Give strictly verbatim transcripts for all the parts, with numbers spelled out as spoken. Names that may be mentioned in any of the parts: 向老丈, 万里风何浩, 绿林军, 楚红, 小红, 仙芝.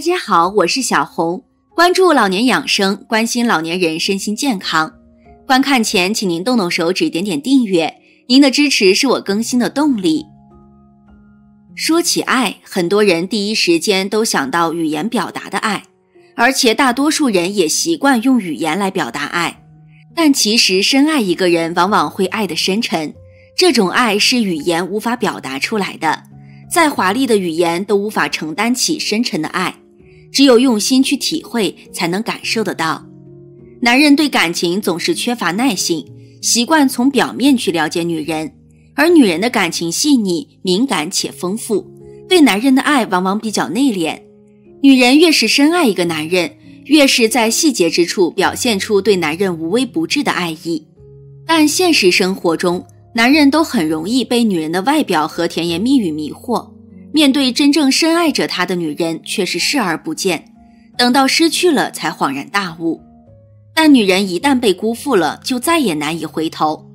大家好，我是小红，关注老年养生，关心老年人身心健康。观看前，请您动动手指，点点订阅，您的支持是我更新的动力。说起爱，很多人第一时间都想到语言表达的爱，而且大多数人也习惯用语言来表达爱。但其实深爱一个人，往往会爱得深沉，这种爱是语言无法表达出来的，再华丽的语言都无法承担起深沉的爱，只有用心去体会才能感受得到。男人对感情总是缺乏耐性，习惯从表面去了解女人，而女人的感情细腻、敏感且丰富，对男人的爱往往比较内敛。女人越是深爱一个男人，越是在细节之处表现出对男人无微不至的爱意。但现实生活中，男人都很容易被女人的外表和甜言蜜语迷惑，面对真正深爱着他的女人却是视而不见，等到失去了才恍然大悟。但女人一旦被辜负了，就再也难以回头。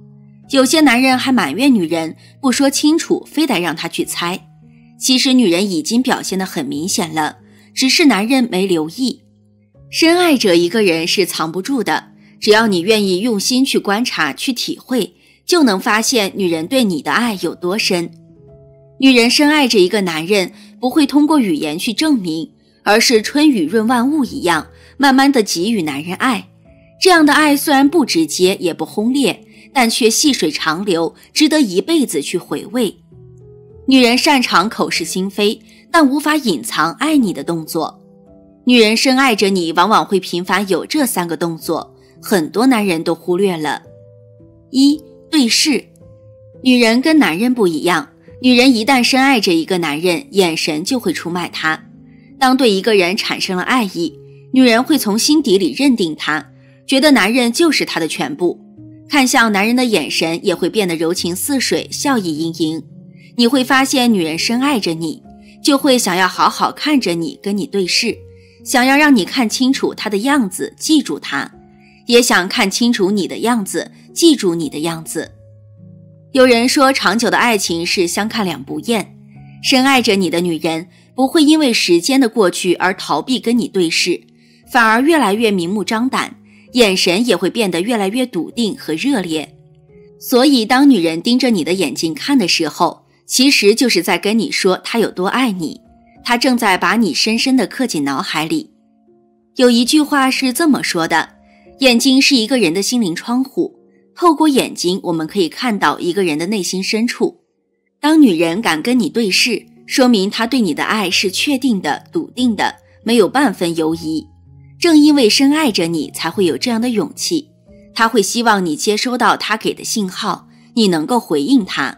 有些男人还埋怨女人不说清楚，非得让她去猜。其实女人已经表现得很明显了，只是男人没留意。深爱着一个人是藏不住的，只要你愿意用心去观察、去体会，就能发现女人对你的爱有多深。女人深爱着一个男人，不会通过语言去证明，而是春雨润万物一样，慢慢地给予男人爱。这样的爱虽然不直接，也不轰烈，但却细水长流，值得一辈子去回味。女人擅长口是心非，但无法隐藏爱你的动作。女人深爱着你，往往会频繁有这三个动作，很多男人都忽略了。一、对视。女人跟男人不一样，女人一旦深爱着一个男人，眼神就会出卖他。当对一个人产生了爱意，女人会从心底里认定他，觉得男人就是他的全部。看向男人的眼神也会变得柔情似水，笑意盈盈。你会发现女人深爱着你，就会想要好好看着你，跟你对视，想要让你看清楚他的样子，记住他，也想看清楚你的样子，记住你的样子。有人说，长久的爱情是相看两不厌，深爱着你的女人不会因为时间的过去而逃避跟你对视，反而越来越明目张胆，眼神也会变得越来越笃定和热烈。所以当女人盯着你的眼睛看的时候，其实就是在跟你说她有多爱你，她正在把你深深地刻进脑海里。有一句话是这么说的，眼睛是一个人的心灵窗户，透过眼睛我们可以看到一个人的内心深处。当女人敢跟你对视，说明她对你的爱是确定的、笃定的，没有半分犹疑。正因为深爱着你，才会有这样的勇气，她会希望你接收到她给的信号，你能够回应她。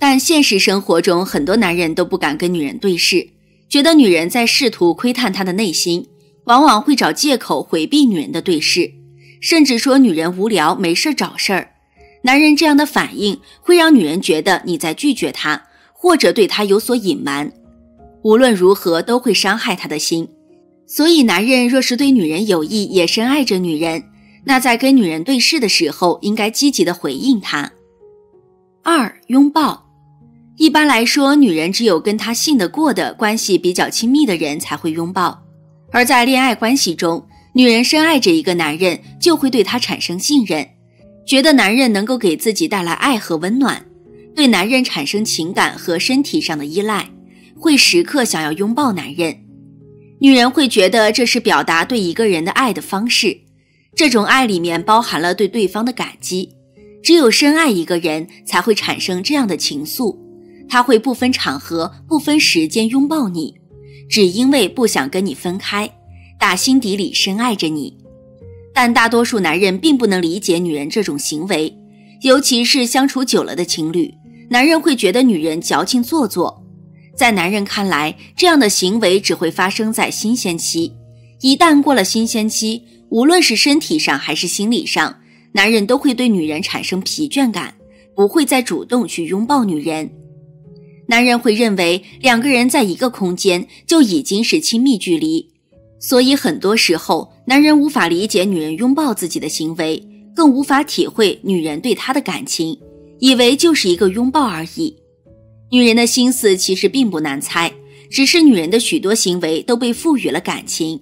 但现实生活中，很多男人都不敢跟女人对视，觉得女人在试图窥探她的内心，往往会找借口回避女人的对视，甚至说女人无聊没事找事儿。男人这样的反应会让女人觉得你在拒绝她，或者对她有所隐瞒，无论如何都会伤害她的心。所以男人若是对女人有意，也深爱着女人，那在跟女人对视的时候应该积极的回应她。二、拥抱。一般来说，女人只有跟她信得过的关系比较亲密的人才会拥抱。而在恋爱关系中，女人深爱着一个男人，就会对他产生信任，觉得男人能够给自己带来爱和温暖，对男人产生情感和身体上的依赖，会时刻想要拥抱男人。女人会觉得这是表达对一个人的爱的方式，这种爱里面包含了对对方的感激。只有深爱一个人，才会产生这样的情愫，他会不分场合、不分时间拥抱你，只因为不想跟你分开，打心底里深爱着你。但大多数男人并不能理解女人这种行为，尤其是相处久了的情侣，男人会觉得女人矫情做作。在男人看来，这样的行为只会发生在新鲜期，一旦过了新鲜期，无论是身体上还是心理上，男人都会对女人产生疲倦感，不会再主动去拥抱女人。男人会认为两个人在一个空间就已经是亲密距离，所以很多时候男人无法理解女人拥抱自己的行为，更无法体会女人对他的感情，以为就是一个拥抱而已。女人的心思其实并不难猜，只是女人的许多行为都被赋予了感情。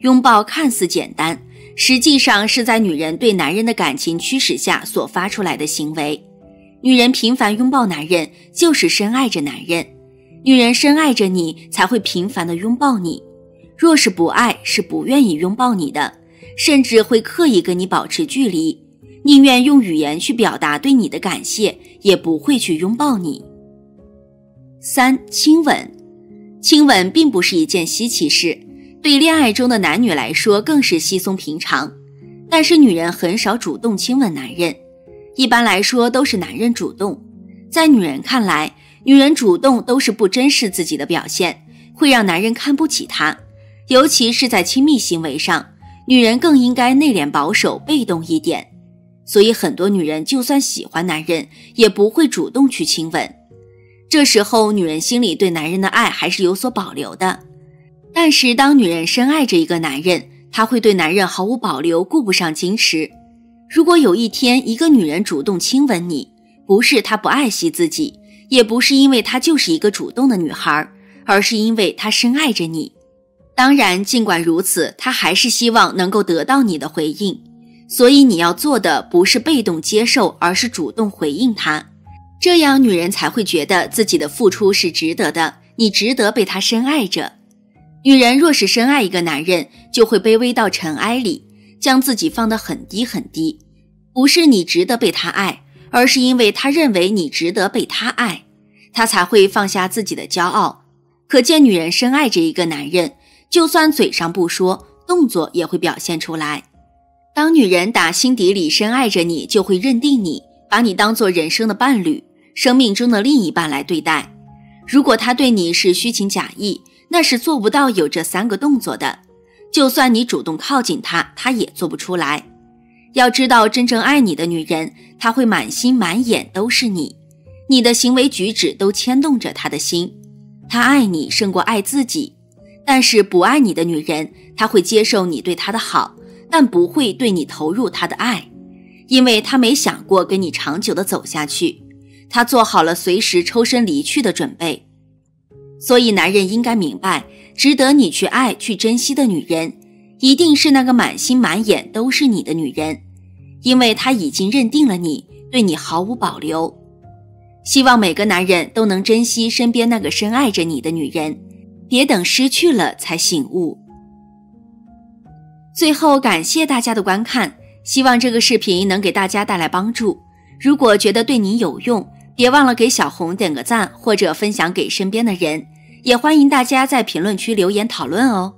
拥抱看似简单，实际上是在女人对男人的感情驱使下所发出来的行为。女人频繁拥抱男人，就是深爱着男人。女人深爱着你，才会频繁地拥抱你。若是不爱，是不愿意拥抱你的，甚至会刻意跟你保持距离，宁愿用语言去表达对你的感谢，也不会去拥抱你。三、亲吻。亲吻并不是一件稀奇事，对恋爱中的男女来说更是稀松平常。但是女人很少主动亲吻男人，一般来说都是男人主动。在女人看来，女人主动都是不珍视自己的表现，会让男人看不起她。尤其是在亲密行为上，女人更应该内敛保守，被动一点。所以很多女人就算喜欢男人，也不会主动去亲吻。这时候女人心里对男人的爱还是有所保留的。但是当女人深爱着一个男人，她会对男人毫无保留，顾不上矜持。如果有一天一个女人主动亲吻你，不是她不爱惜自己，也不是因为她就是一个主动的女孩，而是因为她深爱着你。当然，尽管如此，她还是希望能够得到你的回应。所以你要做的不是被动接受，而是主动回应她。这样女人才会觉得自己的付出是值得的，你值得被她深爱着。女人若是深爱一个男人，就会卑微到尘埃里，将自己放得很低很低。不是你值得被她爱，而是因为她认为你值得被她爱，她才会放下自己的骄傲。可见女人深爱着一个男人，就算嘴上不说，动作也会表现出来。当女人打心底里深爱着你，就会认定你，把你当作人生的伴侣，生命中的另一半来对待。如果她对你是虚情假意，那是做不到有这三个动作的。就算你主动靠近她，她也做不出来。要知道，真正爱你的女人，她会满心满眼都是你，你的行为举止都牵动着她的心。她爱你胜过爱自己。但是不爱你的女人，她会接受你对她的好，但不会对你投入她的爱，因为她没想过跟你长久地走下去，她做好了随时抽身离去的准备。所以男人应该明白，值得你去爱、去珍惜的女人，一定是那个满心满眼都是你的女人，因为她已经认定了你，对你毫无保留。希望每个男人都能珍惜身边那个深爱着你的女人，别等失去了才醒悟。最后感谢大家的观看，希望这个视频能给大家带来帮助。如果觉得对你有用，别忘了给小红点个赞，或者分享给身边的人，也欢迎大家在评论区留言讨论哦。